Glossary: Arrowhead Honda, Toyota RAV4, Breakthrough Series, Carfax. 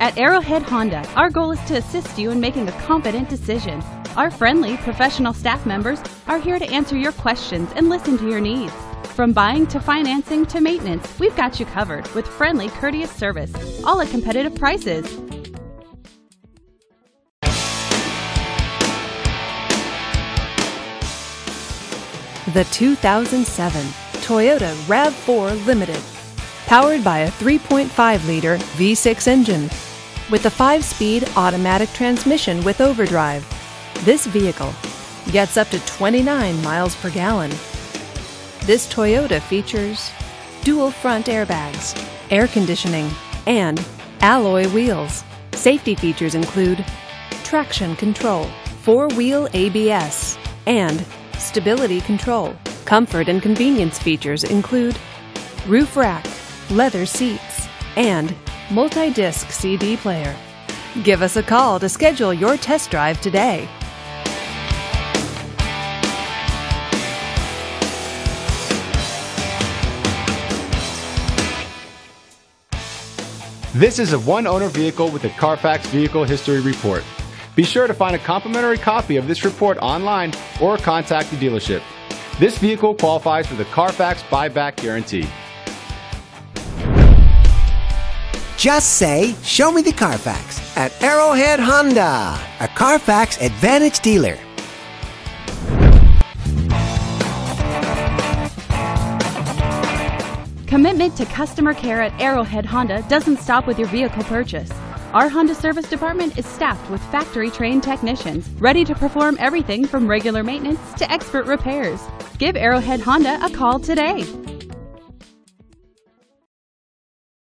At Arrowhead Honda, our goal is to assist you in making a competent decision. Our friendly, professional staff members are here to answer your questions and listen to your needs. From buying to financing to maintenance, we've got you covered with friendly, courteous service, all at competitive prices. The 2007 Toyota RAV4 Limited, powered by a 3.5-liter V6 engine with a 5-speed automatic transmission with overdrive. This vehicle gets up to 29 miles per gallon. This Toyota features dual front airbags, air conditioning, and alloy wheels. Safety features include traction control, 4-wheel ABS, and stability control. Comfort and convenience features include roof rack, leather seats, and multi-disc CD player. Give us a call to schedule your test drive today. This is a one-owner vehicle with a Carfax Vehicle History Report. Be sure to find a complimentary copy of this report online or contact the dealership. This vehicle qualifies for the Carfax Buyback Guarantee. Just say, "Show me the Carfax" at Arrowhead Honda, a Carfax Advantage dealer. Commitment to customer care at Arrowhead Honda doesn't stop with your vehicle purchase. Our Honda service department is staffed with factory-trained technicians, ready to perform everything from regular maintenance to expert repairs. Give Arrowhead Honda a call today.